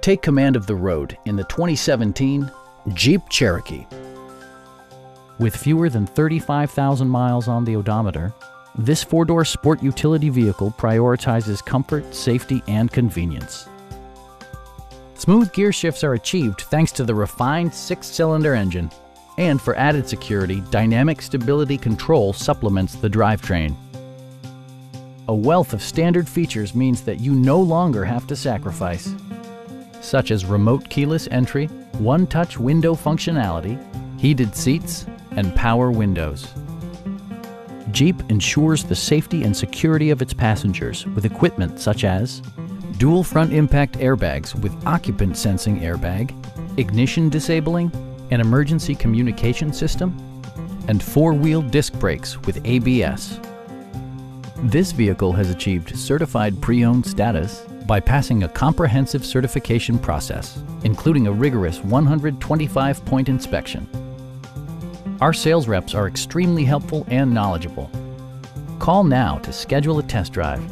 Take command of the road in the 2017 Jeep Cherokee. With fewer than 35,000 miles on the odometer, this four-door sport utility vehicle prioritizes comfort, safety, and convenience. Smooth gear shifts are achieved thanks to the refined six-cylinder engine. And for added security, dynamic stability control supplements the drivetrain. A wealth of standard features means that you no longer have to sacrifice, such as remote keyless entry, one-touch window functionality, heated seats, and power windows. Jeep ensures the safety and security of its passengers with equipment such as dual front impact airbags with occupant sensing airbag, ignition disabling, an emergency communication system, and four-wheel disc brakes with ABS. This vehicle has achieved certified pre-owned status by passing a comprehensive certification process, including a rigorous 125-point inspection. Our sales reps are extremely helpful and knowledgeable. Call now to schedule a test drive.